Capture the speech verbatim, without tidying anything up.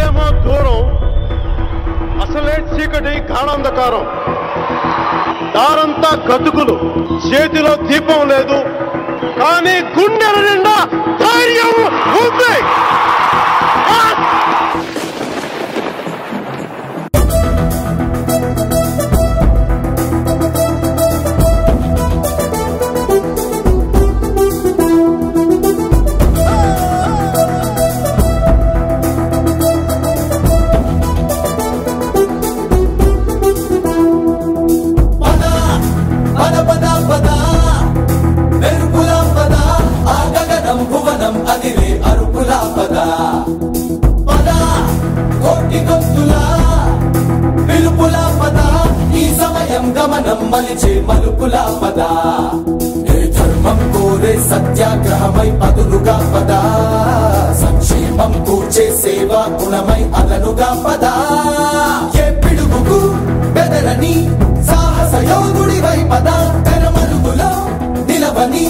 అసలేమో దూరం, అసలే చీకటి గాఢాంధకారం, దారంతా గతుకులు, చేతిలో దీపం లేదు, కానీ గుండెల నిండా ధైర్యం ఉంది. మలిచే మలుపుల పద, ఏ ధర్మం కోరే సత్యాగ్రహమై పదులుగా పద, సంక్షేమం కూర్చే సేవా గుణమై అదనుగా పద, ఏ పిడుగుకు బెదరని సాహస యోధుడివై పద, కరమరుగులో నిలవని